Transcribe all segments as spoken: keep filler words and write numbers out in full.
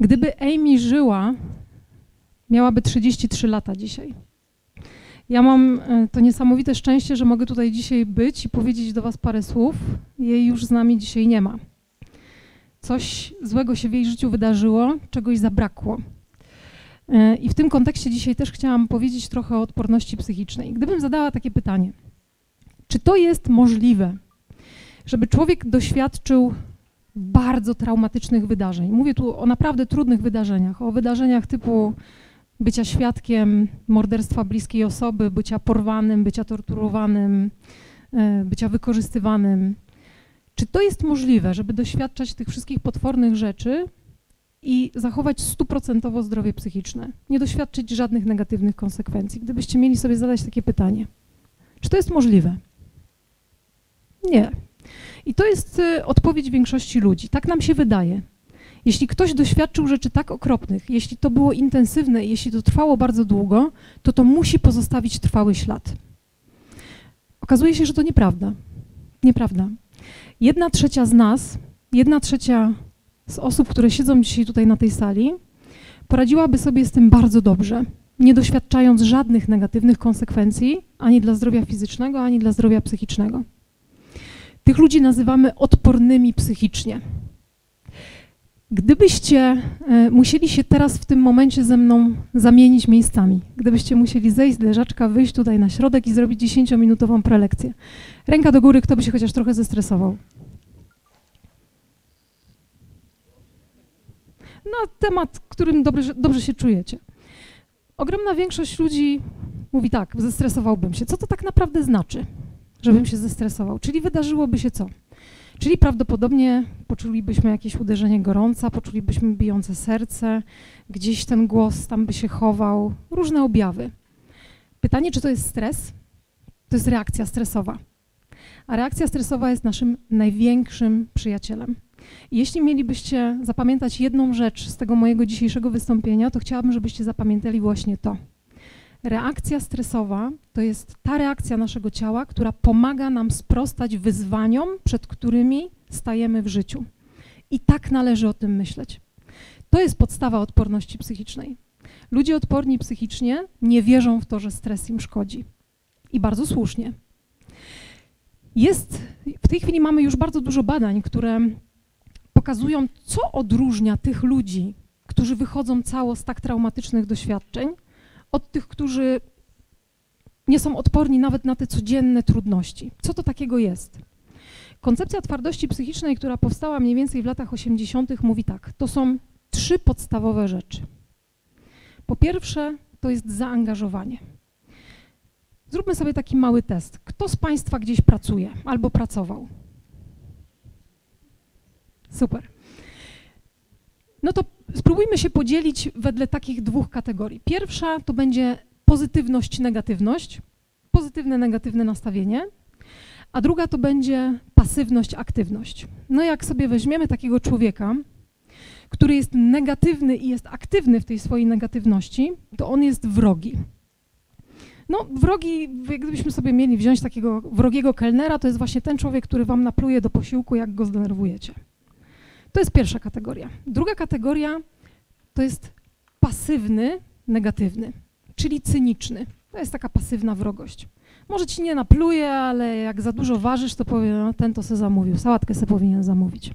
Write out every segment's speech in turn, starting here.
Gdyby Amy żyła, miałaby trzydzieści trzy lata dzisiaj. Ja mam to niesamowite szczęście, że mogę tutaj dzisiaj być i powiedzieć do was parę słów. Jej już z nami dzisiaj nie ma. Coś złego się w jej życiu wydarzyło, czegoś zabrakło. I w tym kontekście dzisiaj też chciałam powiedzieć trochę o odporności psychicznej. Gdybym zadała takie pytanie, czy to jest możliwe, żeby człowiek doświadczył bardzo traumatycznych wydarzeń? Mówię tu o naprawdę trudnych wydarzeniach, o wydarzeniach typu bycia świadkiem morderstwa bliskiej osoby, bycia porwanym, bycia torturowanym, bycia wykorzystywanym. Czy to jest możliwe, żeby doświadczać tych wszystkich potwornych rzeczy i zachować stuprocentowo zdrowie psychiczne? Nie doświadczyć żadnych negatywnych konsekwencji. Gdybyście mieli sobie zadać takie pytanie, czy to jest możliwe? Nie. I to jest odpowiedź większości ludzi. Tak nam się wydaje. Jeśli ktoś doświadczył rzeczy tak okropnych, jeśli to było intensywne, jeśli to trwało bardzo długo, to to musi pozostawić trwały ślad. Okazuje się, że to nieprawda. Nieprawda. Jedna trzecia z nas, jedna trzecia z osób, które siedzą dzisiaj tutaj na tej sali, poradziłaby sobie z tym bardzo dobrze, nie doświadczając żadnych negatywnych konsekwencji ani dla zdrowia fizycznego, ani dla zdrowia psychicznego. Tych ludzi nazywamy odpornymi psychicznie. Gdybyście musieli się teraz w tym momencie ze mną zamienić miejscami, gdybyście musieli zejść z leżaczka, wyjść tutaj na środek i zrobić dziesięciominutową prelekcję. Ręka do góry, kto by się chociaż trochę zestresował. No, temat, którym dobrze, dobrze się czujecie. Ogromna większość ludzi mówi tak, zestresowałbym się. Co to tak naprawdę znaczy, żebym się zestresował? Czyli wydarzyłoby się co? Czyli prawdopodobnie poczulibyśmy jakieś uderzenie gorąca, poczulibyśmy bijące serce, gdzieś ten głos tam by się chował, różne objawy. Pytanie, czy to jest stres? To jest reakcja stresowa. A reakcja stresowa jest naszym największym przyjacielem. I jeśli mielibyście zapamiętać jedną rzecz z tego mojego dzisiejszego wystąpienia, to chciałabym, żebyście zapamiętali właśnie to. Reakcja stresowa to jest ta reakcja naszego ciała, która pomaga nam sprostać wyzwaniom, przed którymi stajemy w życiu. I tak należy o tym myśleć. To jest podstawa odporności psychicznej. Ludzie odporni psychicznie nie wierzą w to, że stres im szkodzi. I bardzo słusznie. Jest, w tej chwili mamy już bardzo dużo badań, które pokazują, co odróżnia tych ludzi, którzy wychodzą cało z tak traumatycznych doświadczeń, od tych, którzy nie są odporni nawet na te codzienne trudności. Co to takiego jest? Koncepcja twardości psychicznej, która powstała mniej więcej w latach osiemdziesiątych, mówi tak, to są trzy podstawowe rzeczy. Po pierwsze, to jest zaangażowanie. Zróbmy sobie taki mały test. Kto z państwa gdzieś pracuje albo pracował? Super. No to spróbujmy się podzielić wedle takich dwóch kategorii. Pierwsza to będzie pozytywność, negatywność, pozytywne, negatywne nastawienie, a druga to będzie pasywność, aktywność. No jak sobie weźmiemy takiego człowieka, który jest negatywny i jest aktywny w tej swojej negatywności, to on jest wrogi. No wrogi, gdybyśmy sobie mieli wziąć takiego wrogiego kelnera, to jest właśnie ten człowiek, który wam napluje do posiłku, jak go zdenerwujecie. To jest pierwsza kategoria. Druga kategoria to jest pasywny, negatywny, czyli cyniczny. To jest taka pasywna wrogość. Może ci nie napluje, ale jak za dużo ważysz, to powie, no, ten to se zamówił, sałatkę se powinien zamówić.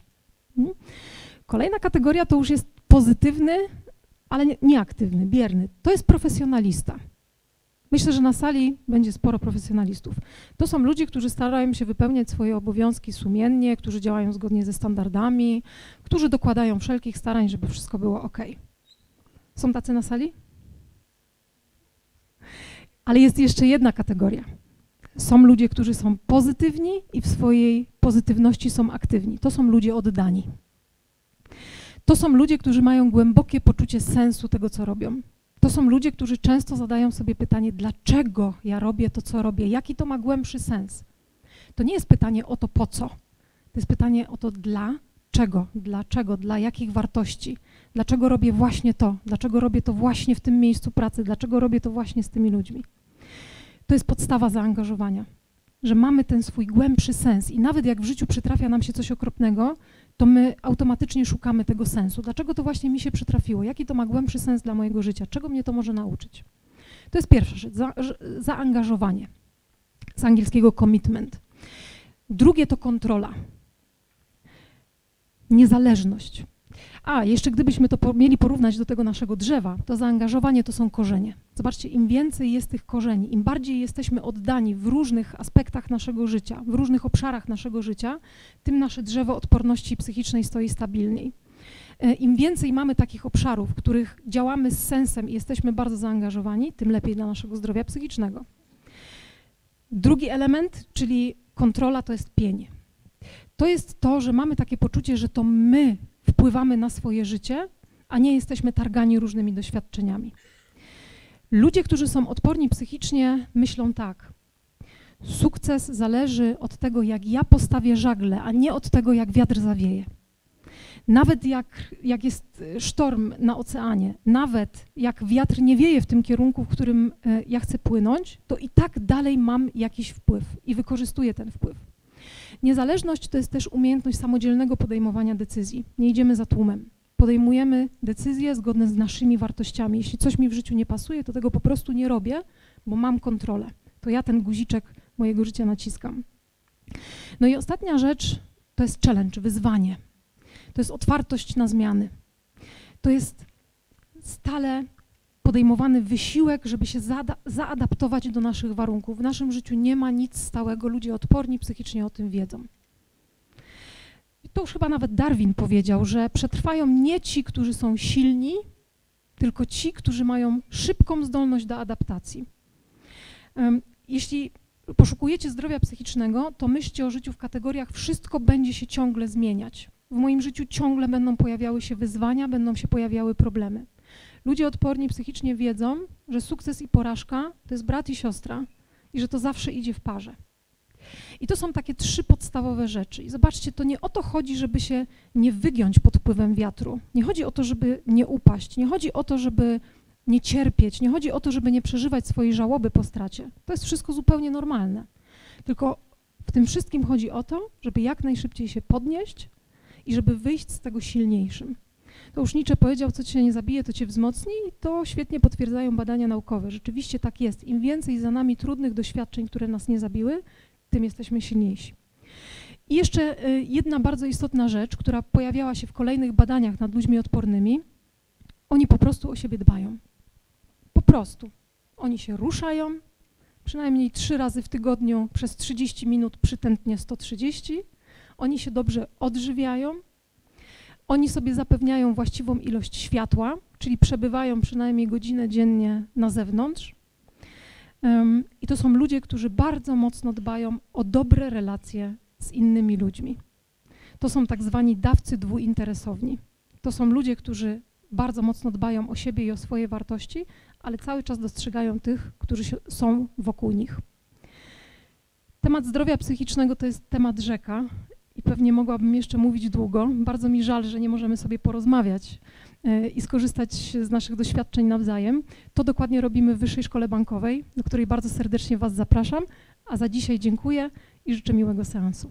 Kolejna kategoria to już jest pozytywny, ale nieaktywny, bierny. To jest profesjonalista. Myślę, że na sali będzie sporo profesjonalistów. To są ludzie, którzy starają się wypełniać swoje obowiązki sumiennie, którzy działają zgodnie ze standardami, którzy dokładają wszelkich starań, żeby wszystko było ok. Są tacy na sali? Ale jest jeszcze jedna kategoria. Są ludzie, którzy są pozytywni i w swojej pozytywności są aktywni. To są ludzie oddani. To są ludzie, którzy mają głębokie poczucie sensu tego, co robią. To są ludzie, którzy często zadają sobie pytanie, dlaczego ja robię to, co robię, jaki to ma głębszy sens. To nie jest pytanie o to po co, to jest pytanie o to dlaczego, dlaczego, dla jakich wartości, dlaczego robię właśnie to, dlaczego robię to właśnie w tym miejscu pracy, dlaczego robię to właśnie z tymi ludźmi. To jest podstawa zaangażowania. że mamy ten swój głębszy sens i nawet jak w życiu przytrafia nam się coś okropnego, to my automatycznie szukamy tego sensu. Dlaczego to właśnie mi się przytrafiło? Jaki to ma głębszy sens dla mojego życia? Czego mnie to może nauczyć? To jest pierwsza rzecz, za, zaangażowanie, z angielskiego commitment. Drugie to kontrola, niezależność. A, jeszcze gdybyśmy to mieli porównać do tego naszego drzewa, to zaangażowanie to są korzenie. Zobaczcie, im więcej jest tych korzeni, im bardziej jesteśmy oddani w różnych aspektach naszego życia, w różnych obszarach naszego życia, tym nasze drzewo odporności psychicznej stoi stabilniej. Im więcej mamy takich obszarów, w których działamy z sensem i jesteśmy bardzo zaangażowani, tym lepiej dla naszego zdrowia psychicznego. Drugi element, czyli kontrola, to jest pień. To jest to, że mamy takie poczucie, że to my wpływamy na swoje życie, a nie jesteśmy targani różnymi doświadczeniami. Ludzie, którzy są odporni psychicznie, myślą tak. Sukces zależy od tego, jak ja postawię żagle, a nie od tego, jak wiatr zawieje. Nawet jak, jak jest sztorm na oceanie, nawet jak wiatr nie wieje w tym kierunku, w którym ja chcę płynąć, to i tak dalej mam jakiś wpływ i wykorzystuję ten wpływ. Niezależność to jest też umiejętność samodzielnego podejmowania decyzji. Nie idziemy za tłumem. Podejmujemy decyzje zgodne z naszymi wartościami. Jeśli coś mi w życiu nie pasuje, to tego po prostu nie robię, bo mam kontrolę. To ja ten guziczek mojego życia naciskam. No i ostatnia rzecz to jest challenge, wyzwanie. To jest otwartość na zmiany. To jest stale podejmowany wysiłek, żeby się zaadaptować do naszych warunków. W naszym życiu nie ma nic stałego, ludzie odporni psychicznie o tym wiedzą. I to już chyba nawet Darwin powiedział, że przetrwają nie ci, którzy są silni, tylko ci, którzy mają szybką zdolność do adaptacji. Jeśli poszukujecie zdrowia psychicznego, to myślcie o życiu w kategoriach wszystko będzie się ciągle zmieniać. W moim życiu ciągle będą pojawiały się wyzwania, będą się pojawiały problemy. Ludzie odporni psychicznie wiedzą, że sukces i porażka to jest brat i siostra i że to zawsze idzie w parze. I to są takie trzy podstawowe rzeczy. I zobaczcie, to nie o to chodzi, żeby się nie wygiąć pod wpływem wiatru. Nie chodzi o to, żeby nie upaść. Nie chodzi o to, żeby nie cierpieć. Nie chodzi o to, żeby nie przeżywać swojej żałoby po stracie. To jest wszystko zupełnie normalne. Tylko w tym wszystkim chodzi o to, żeby jak najszybciej się podnieść i żeby wyjść z tego silniejszym. To już Nietzsche powiedział, co cię nie zabije, to cię wzmocni i to świetnie potwierdzają badania naukowe. Rzeczywiście tak jest. Im więcej za nami trudnych doświadczeń, które nas nie zabiły, tym jesteśmy silniejsi. I jeszcze jedna bardzo istotna rzecz, która pojawiała się w kolejnych badaniach nad ludźmi odpornymi. Oni po prostu o siebie dbają. Po prostu. Oni się ruszają, przynajmniej trzy razy w tygodniu przez trzydzieści minut, przytętnie sto trzydzieści. Oni się dobrze odżywiają. Oni sobie zapewniają właściwą ilość światła, czyli przebywają przynajmniej godzinę dziennie na zewnątrz. Um, I to są ludzie, którzy bardzo mocno dbają o dobre relacje z innymi ludźmi. To są tak zwani dawcy dwuinteresowni. To są ludzie, którzy bardzo mocno dbają o siebie i o swoje wartości, ale cały czas dostrzegają tych, którzy są wokół nich. Temat zdrowia psychicznego to jest temat rzeka. I pewnie mogłabym jeszcze mówić długo. Bardzo mi żal, że nie możemy sobie porozmawiać i skorzystać z naszych doświadczeń nawzajem. To dokładnie robimy w Wyższej Szkole Bankowej, do której bardzo serdecznie Was zapraszam, a za dzisiaj dziękuję i życzę miłego seansu.